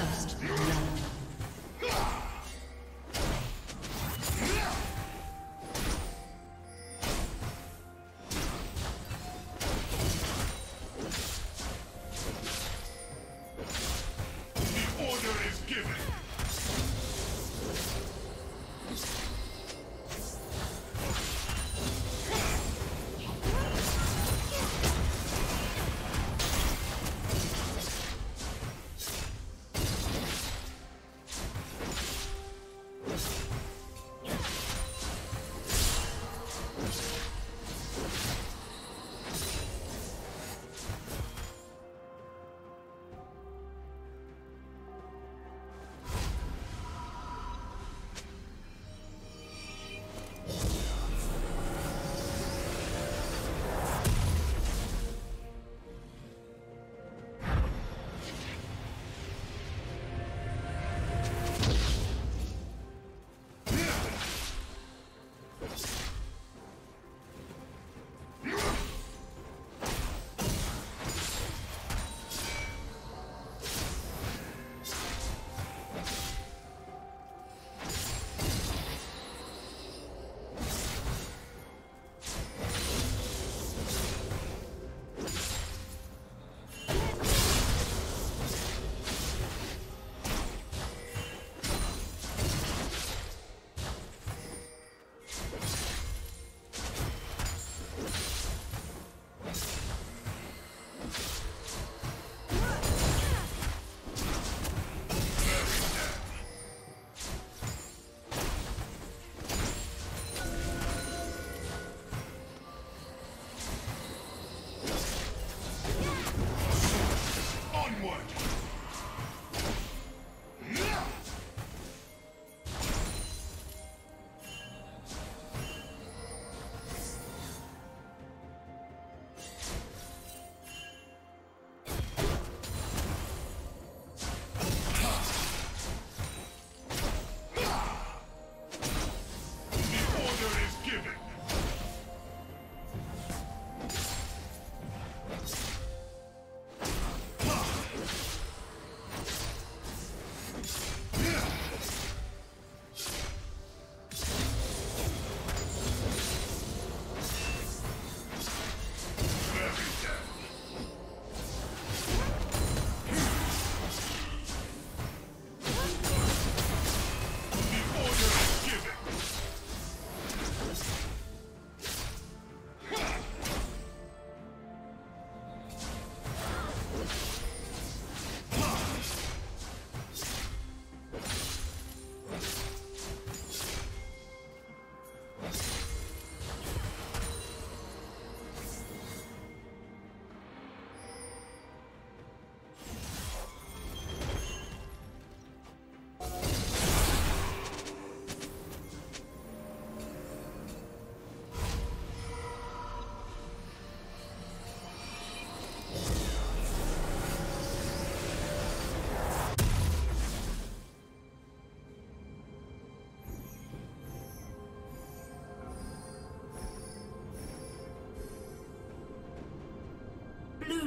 First love. Blue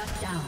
Shut down.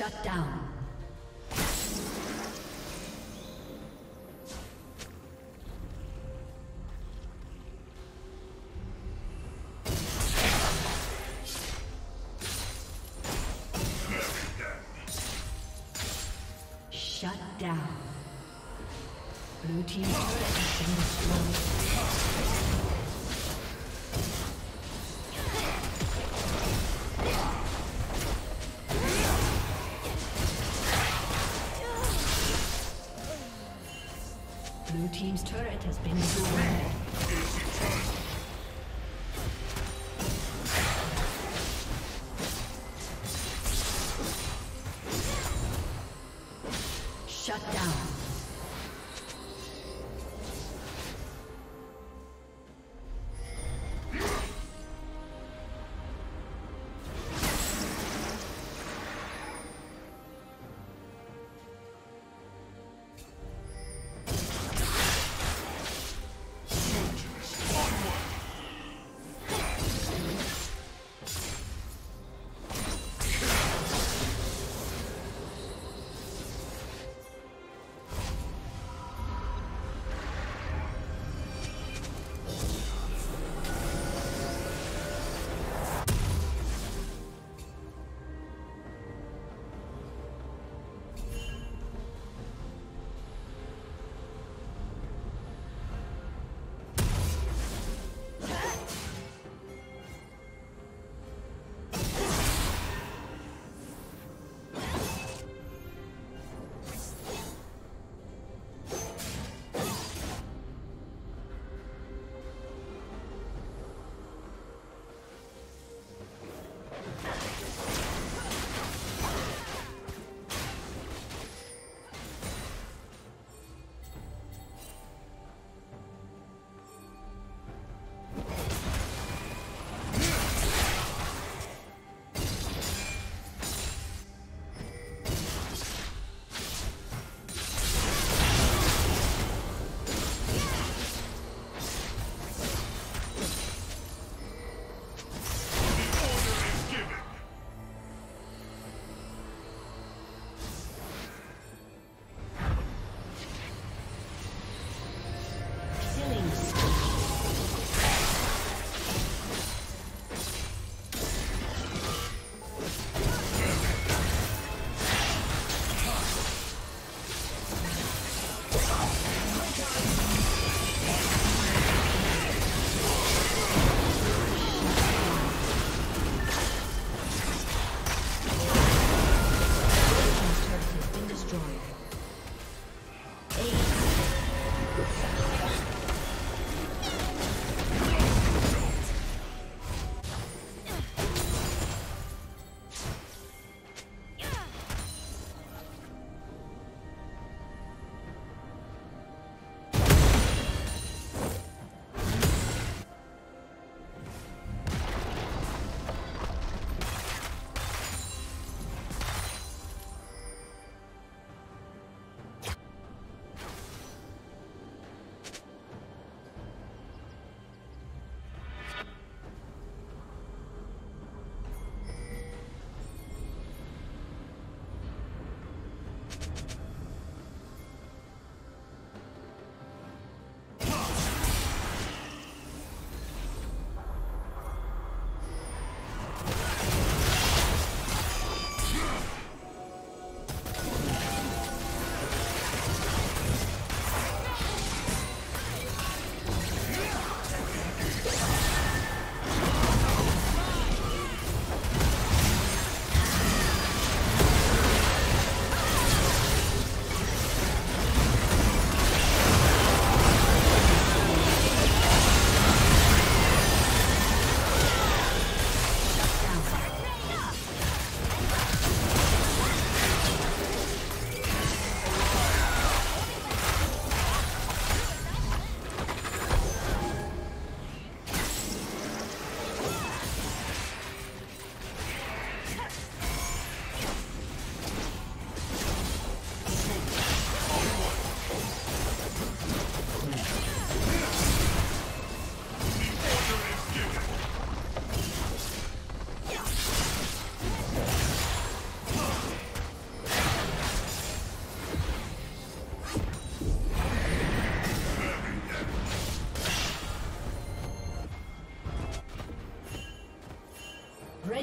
Shut down. Shut down. Blue team team's turret has been destroyed. Shut down.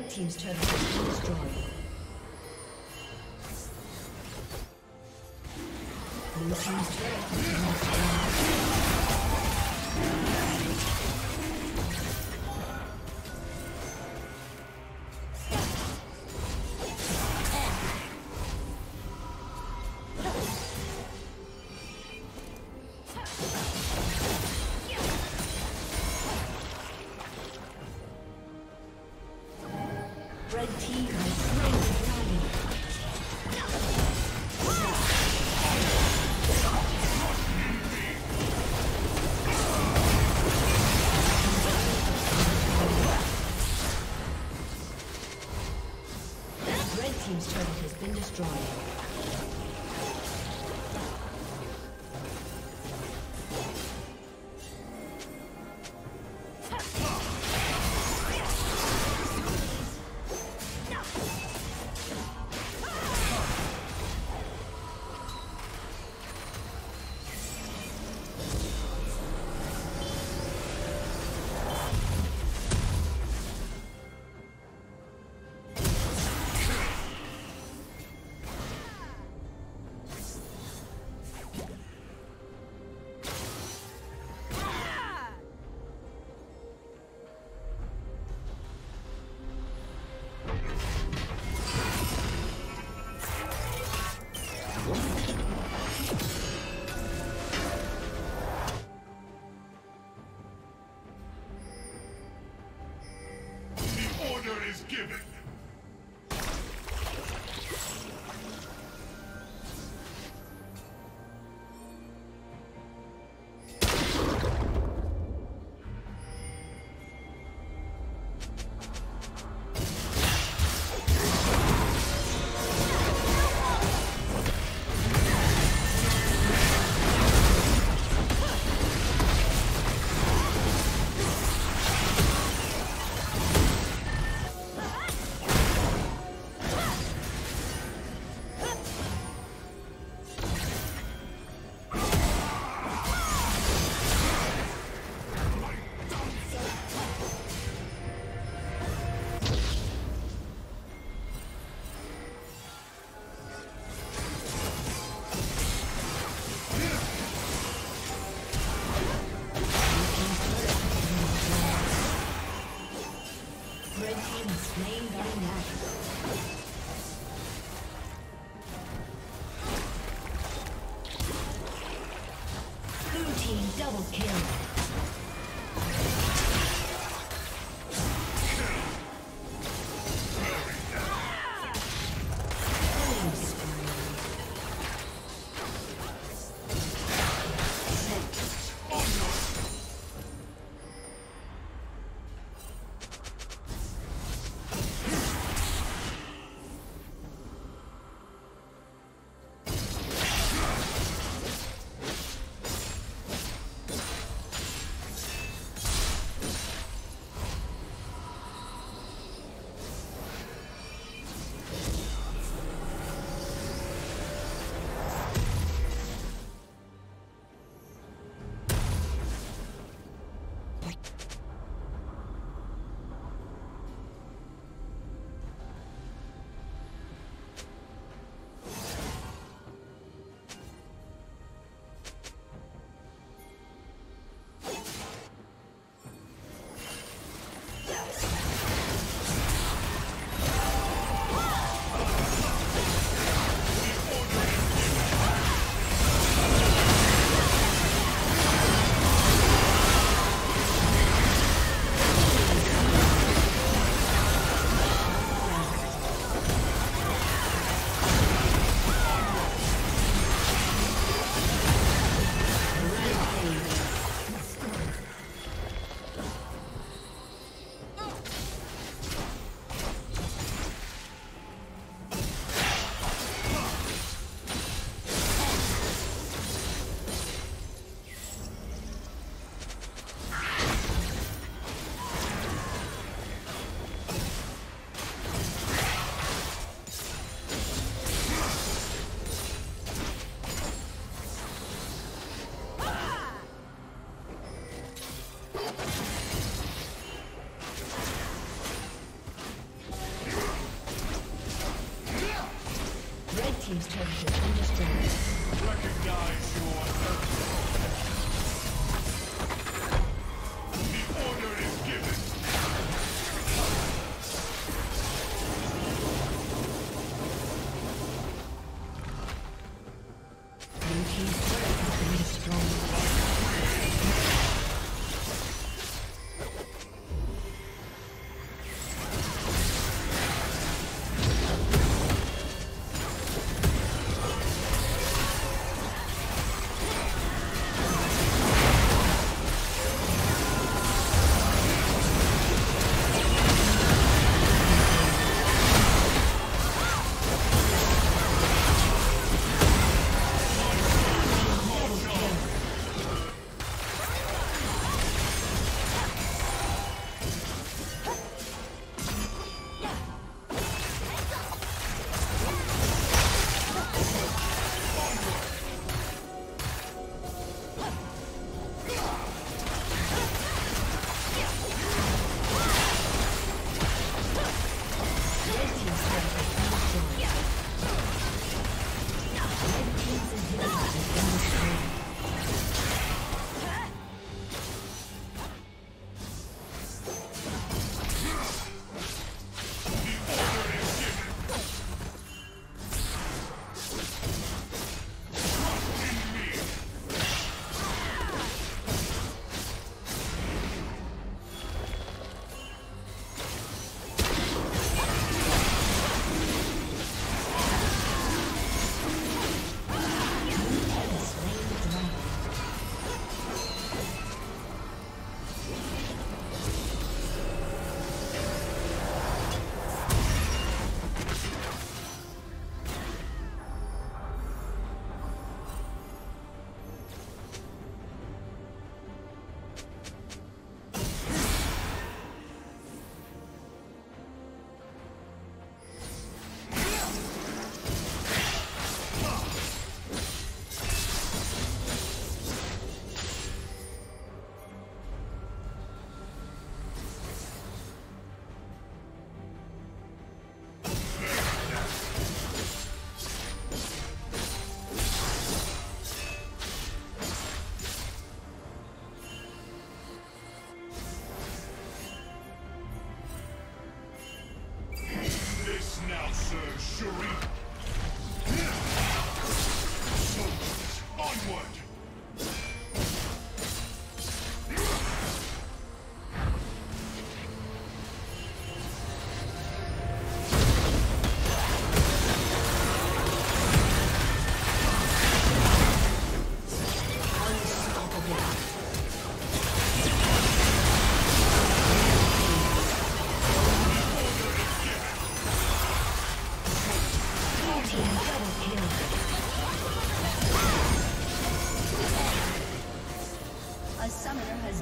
Red team's turret has been destroyed. Blue team's turret has been destroyed.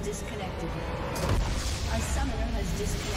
Disconnected. A summoner has disconnected.